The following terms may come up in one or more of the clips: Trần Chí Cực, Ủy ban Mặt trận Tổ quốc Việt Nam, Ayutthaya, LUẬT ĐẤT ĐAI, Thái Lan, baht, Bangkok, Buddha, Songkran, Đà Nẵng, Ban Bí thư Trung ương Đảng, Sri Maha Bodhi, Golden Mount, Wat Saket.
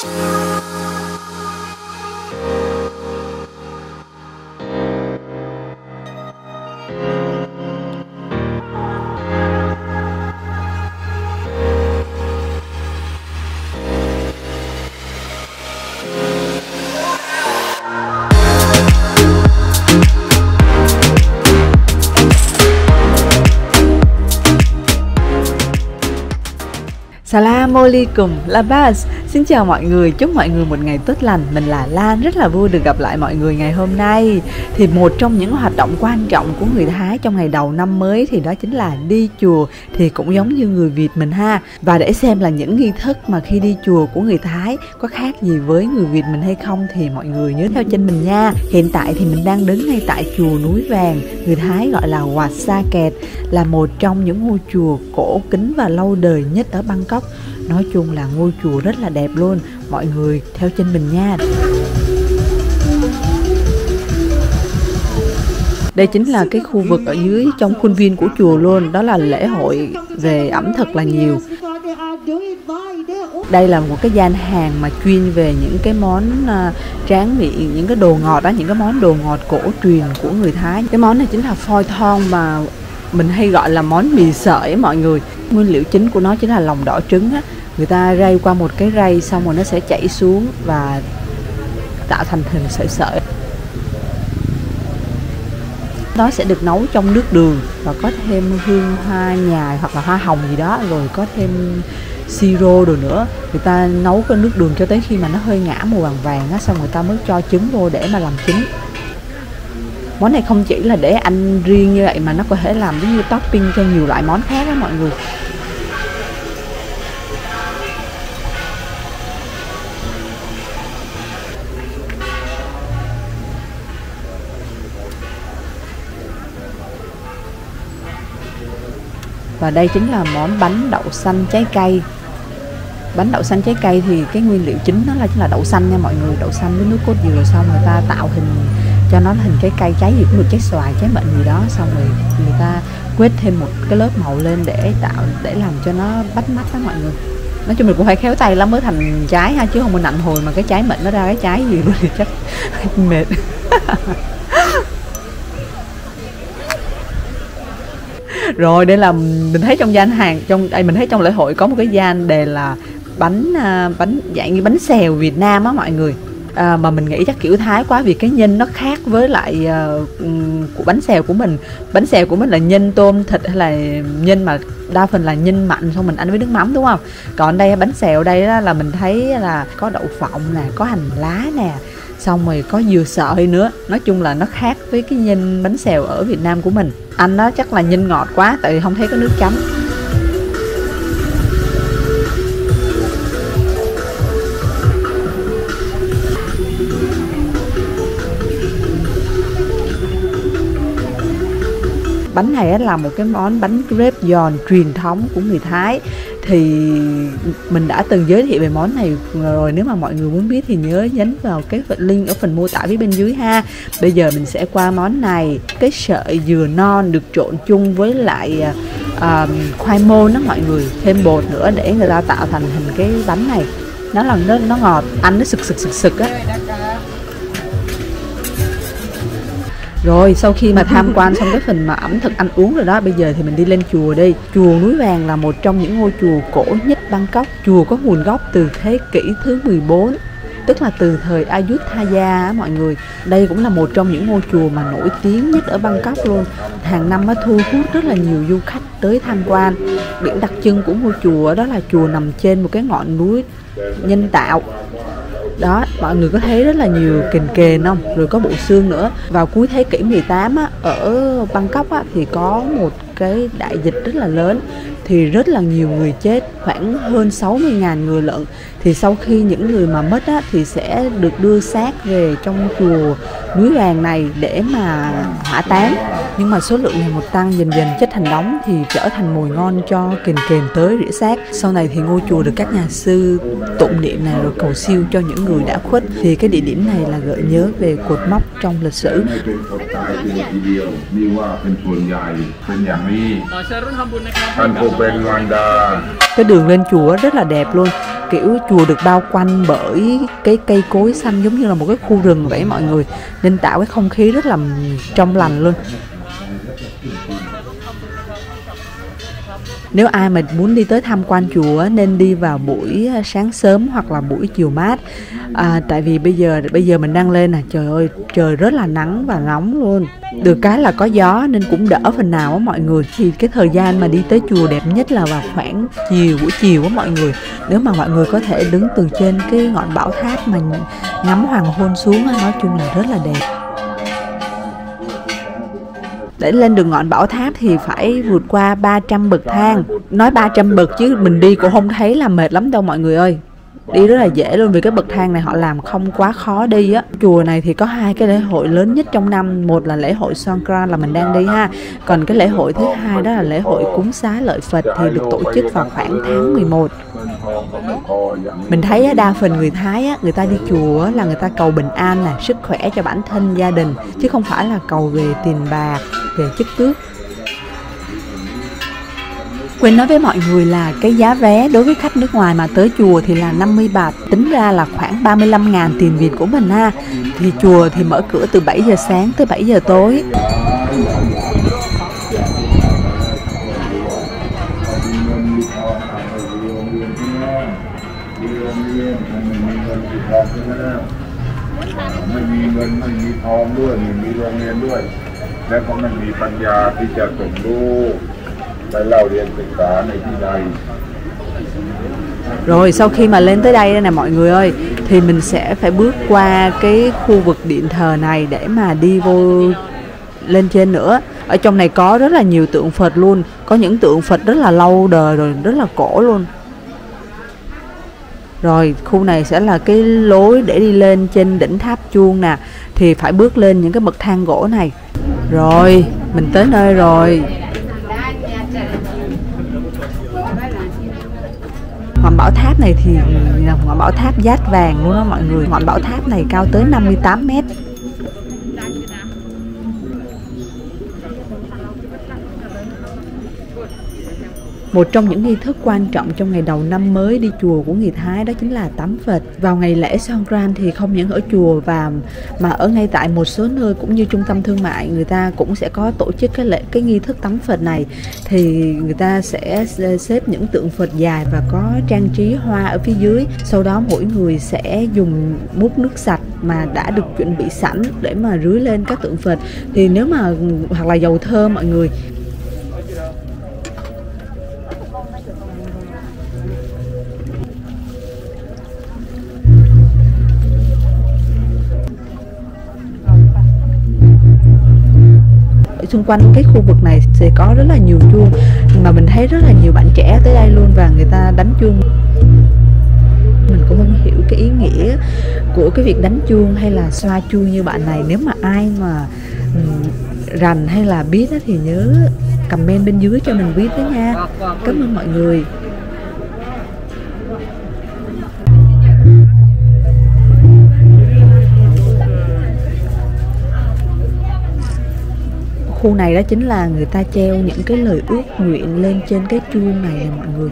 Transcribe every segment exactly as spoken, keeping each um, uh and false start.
Assalamualaikum, Labas. Xin chào mọi người, chúc mọi người một ngày tốt lành. Mình là Lan, rất là vui được gặp lại mọi người ngày hôm nay. Thì một trong những hoạt động quan trọng của người Thái trong ngày đầu năm mới thì đó chính là đi chùa. Thì cũng giống như người Việt mình ha. Và để xem là những nghi thức mà khi đi chùa của người Thái có khác gì với người Việt mình hay không thì mọi người nhớ theo chân mình nha. Hiện tại thì mình đang đứng ngay tại chùa Núi Vàng, người Thái gọi là Wat Saket, là một trong những ngôi chùa cổ kính và lâu đời nhất ở Bangkok. Nói chung là ngôi chùa rất là đẹp luôn, mọi người theo chân mình nha. Đây chính là cái khu vực ở dưới trong khuôn viên của chùa luôn, đó là lễ hội về ẩm thực là nhiều. Đây là một cái gian hàng mà chuyên về những cái món tráng miệng, những cái đồ ngọt đó, những cái món đồ ngọt cổ truyền của người Thái. Cái món này chính là phoi thon mà mình hay gọi là món mì sợi mọi người. Nguyên liệu chính của nó chính là lòng đỏ trứng á. Người ta rây qua một cái rây xong rồi nó sẽ chảy xuống và tạo thành hình sợi sợi. Nó sẽ được nấu trong nước đường và có thêm hương hoa nhài hoặc là hoa hồng gì đó, rồi có thêm siro đồ nữa. Người ta nấu cái nước đường cho tới khi mà nó hơi ngã màu vàng vàng á, xong người ta mới cho trứng vô để mà làm trứng. Món này không chỉ là để ăn riêng như vậy mà nó có thể làm giống như topping cho nhiều loại món khác đó mọi người. Và đây chính là món bánh đậu xanh trái cây. Bánh đậu xanh trái cây thì cái nguyên liệu chính nó là chính là đậu xanh nha mọi người. Đậu xanh với nước cốt dừa, xong người ta tạo hình cho nó hình trái cây, trái gì cũng được, trái xoài, trái mận gì đó, xong rồi người ta quét thêm một cái lớp màu lên để tạo để làm cho nó bắt mắt đó mọi người. Nói chung mình cũng phải khéo tay lắm mới thành trái ha, chứ không mình nặng hồi mà cái trái mận nó ra cái trái gì luôn thì chắc mệt. Rồi đây là mình thấy trong gian hàng, trong đây mình thấy trong lễ hội có một cái gian đề là bánh bánh dạng như bánh xèo Việt Nam á mọi người. À, mà mình nghĩ chắc kiểu Thái quá vì cái nhân nó khác với lại uh, của bánh xèo của mình. Bánh xèo của mình là nhân tôm thịt hay là nhân mà đa phần là nhân mạnh xong mình ăn với nước mắm đúng không? Còn đây bánh xèo đây đó là mình thấy là có đậu phộng nè, có hành lá nè, xong rồi có dừa sợi nữa. Nói chung là nó khác với cái nhân bánh xèo ở Việt Nam của mình. Anh nó chắc là nhân ngọt quá tại vì không thấy có nước chấm. Bánh này là một cái món bánh crepe giòn truyền thống của người Thái. Thì mình đã từng giới thiệu về món này rồi. Nếu mà mọi người muốn biết thì nhớ nhấn vào cái link ở phần mô tả phía bên dưới ha. Bây giờ mình sẽ qua món này. Cái sợi dừa non được trộn chung với lại uh, khoai môn đó mọi người. Thêm bột nữa để người ta tạo thành hình cái bánh này. Nó là nó, nó ngọt, ăn nó sực sực sực sực á. Rồi sau khi mà tham quan xong cái phần mà ẩm thực ăn uống rồi đó, bây giờ thì mình đi lên chùa đi. Chùa Núi Vàng là một trong những ngôi chùa cổ nhất Bangkok. Chùa có nguồn gốc từ thế kỷ thứ mười bốn, tức là từ thời Ayutthaya mọi người. Đây cũng là một trong những ngôi chùa mà nổi tiếng nhất ở Bangkok luôn. Hàng năm nó thu hút rất là nhiều du khách tới tham quan. Điểm đặc trưng của ngôi chùa đó là chùa nằm trên một cái ngọn núi nhân tạo. Đó, mọi người có thấy rất là nhiều kền kền không? Rồi có bộ xương nữa. Vào cuối thế kỷ mười tám á, ở Bangkok á, thì có một cái đại dịch rất là lớn. Thì rất là nhiều người chết, khoảng hơn sáu mươi ngàn người lận. Thì sau khi những người mà mất á, thì sẽ được đưa xác về trong chùa Núi Vàng này để mà hỏa táng. Nhưng mà số lượng ngày một tăng, dần dần chất thành đống thì trở thành mồi ngon cho kền kền tới rỉa xác. Sau này thì ngôi chùa được các nhà sư tụng niệm này rồi cầu siêu cho những người đã khuất. Thì cái địa điểm này là gợi nhớ về cột mốc trong lịch sử. Cái đường lên chùa rất là đẹp luôn. kiểu chùa được bao quanh bởi cái cây cối xanh giống như là một cái khu rừng vậy mọi người, nên tạo cái không khí rất là trong lành luôn. Nếu ai mà muốn đi tới tham quan chùa nên đi vào buổi sáng sớm hoặc là buổi chiều mát, à, tại vì bây giờ bây giờ mình đang lên nè, trời ơi trời rất là nắng và nóng luôn. Được cái là có gió nên cũng đỡ phần nào á mọi người. Thì cái thời gian mà đi tới chùa đẹp nhất là vào khoảng chiều, buổi chiều á mọi người. Nếu mà mọi người có thể đứng từ trên cái ngọn bảo tháp mà ngắm hoàng hôn xuống, nói chung là rất là đẹp. Để lên được ngọn bảo tháp thì phải vượt qua ba trăm bậc thang. Nói ba trăm bậc chứ mình đi cũng không thấy là mệt lắm đâu mọi người ơi. Đi rất là dễ luôn vì cái bậc thang này họ làm không quá khó đi á. Chùa này thì có hai cái lễ hội lớn nhất trong năm. Một là lễ hội Songkran là mình đang đi ha. Còn cái lễ hội thứ hai đó là lễ hội cúng xá lợi Phật thì được tổ chức vào khoảng tháng mười một. Mình thấy đa phần người Thái á, người ta đi chùa là người ta cầu bình an nè, sức khỏe cho bản thân, gia đình, chứ không phải là cầu về tiền bạc, về chức tước. Quên nói với mọi người là cái giá vé đối với khách nước ngoài mà tới chùa thì là năm mươi baht, tính ra là khoảng ba mươi lăm nghìn tiền Việt của mình ha. Thì chùa thì mở cửa từ bảy giờ sáng tới bảy giờ tối. Rồi sau khi mà lên tới đây, đây nè mọi người ơi, thì mình sẽ phải bước qua cái khu vực điện thờ này để mà đi vô lên trên nữa. Ở trong này có rất là nhiều tượng Phật luôn, có những tượng Phật rất là lâu đời rồi, rất là cổ luôn. Rồi khu này sẽ là cái lối để đi lên trên đỉnh tháp chuông nè, thì phải bước lên những cái bậc thang gỗ này. Rồi mình tới nơi rồi. Ngọn bảo tháp này thì là ngọn bảo tháp dát vàng luôn đó mọi người. Ngọn bảo tháp này cao tới năm mươi tám mét. Một trong những nghi thức quan trọng trong ngày đầu năm mới đi chùa của người Thái đó chính là tắm Phật. Vào ngày lễ Songkran thì không những ở chùa và mà ở ngay tại một số nơi cũng như trung tâm thương mại, người ta cũng sẽ có tổ chức cái lễ cái nghi thức tắm Phật này. Thì người ta sẽ xếp những tượng Phật dài và có trang trí hoa ở phía dưới. Sau đó mỗi người sẽ dùng múc nước sạch mà đã được chuẩn bị sẵn để mà rưới lên các tượng Phật. Thì nếu mà hoặc là dầu thơm mọi người. Xung quanh cái khu vực này sẽ có rất là nhiều chuông, mà mình thấy rất là nhiều bạn trẻ tới đây luôn và người ta đánh chuông. Mình cũng không hiểu cái ý nghĩa của cái việc đánh chuông hay là xoa chuông như bạn này. Nếu mà ai mà rành hay là biết thì nhớ comment bên dưới cho mình biết đó nha. Cảm ơn mọi người. Khu này đó chính là người ta treo những cái lời ước nguyện lên trên cái chuông này mọi người.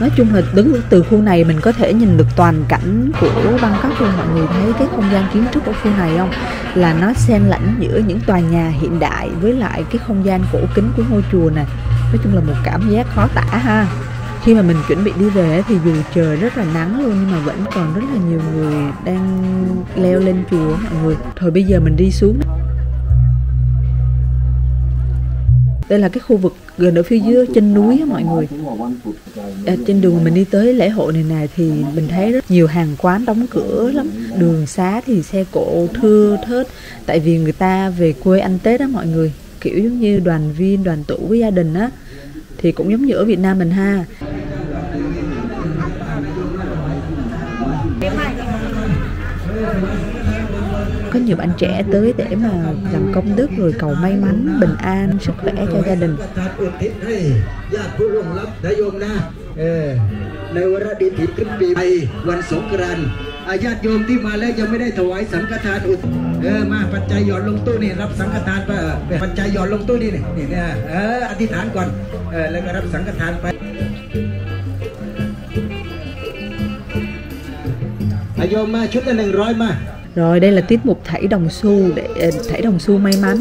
Nói chung là đứng từ khu này mình có thể nhìn được toàn cảnh của Bangkok luôn. Mọi người thấy cái không gian kiến trúc ở khu này không? Là nó xen lẫn giữa những tòa nhà hiện đại với lại cái không gian cổ kính của ngôi chùa này. Nói chung là một cảm giác khó tả ha. Khi mà mình chuẩn bị đi về thì dù trời rất là nắng luôn nhưng mà vẫn còn rất là nhiều người đang leo lên chùa mọi người. Thôi bây giờ mình đi xuống. Đây là cái khu vực gần ở phía dưới trên núi á mọi người. À, trên đường mình đi tới lễ hội này này thì mình thấy rất nhiều hàng quán đóng cửa lắm. Đường xá thì xe cộ thưa thớt, tại vì người ta về quê ăn Tết á mọi người. Kiểu giống như đoàn viên, đoàn tụ với gia đình á. Thì cũng giống như ở Việt Nam mình ha. Có nhiều bạn trẻ tới để mà làm công đức rồi cầu may mắn, bình an, sức khỏe cho gia đình. Rồi đây là tiết mục thảy đồng xu, để thảy đồng xu may mắn.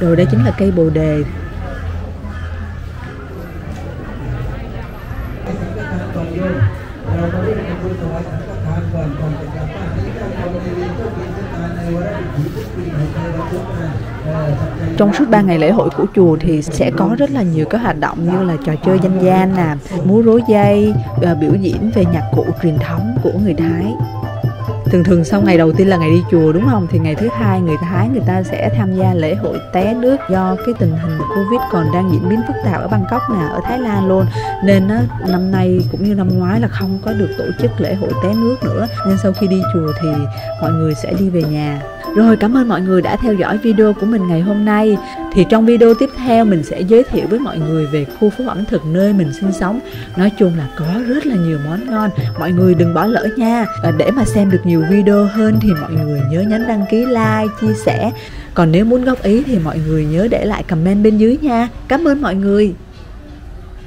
Rồi đây chính là cây bồ đề. Trong suốt ba ngày lễ hội của chùa thì sẽ có rất là nhiều các hoạt động như là trò chơi dân gian nè, múa rối dây, biểu diễn về nhạc cụ truyền thống của người Thái. Thường thường sau ngày đầu tiên là ngày đi chùa đúng không? Thì ngày thứ hai người Thái người ta sẽ tham gia lễ hội té nước. Do cái tình hình Covid còn đang diễn biến phức tạp ở Bangkok nè, ở Thái Lan luôn, nên á, năm nay cũng như năm ngoái là không có được tổ chức lễ hội té nước nữa. Nên sau khi đi chùa thì mọi người sẽ đi về nhà. Rồi cảm ơn mọi người đã theo dõi video của mình ngày hôm nay. Thì trong video tiếp theo mình sẽ giới thiệu với mọi người về khu phố ẩm thực nơi mình sinh sống. Nói chung là có rất là nhiều món ngon, mọi người đừng bỏ lỡ nha. Và để mà xem được nhiều video hơn thì mọi người nhớ nhấn đăng ký, like, chia sẻ. Còn nếu muốn góp ý thì mọi người nhớ để lại comment bên dưới nha. Cảm ơn mọi người.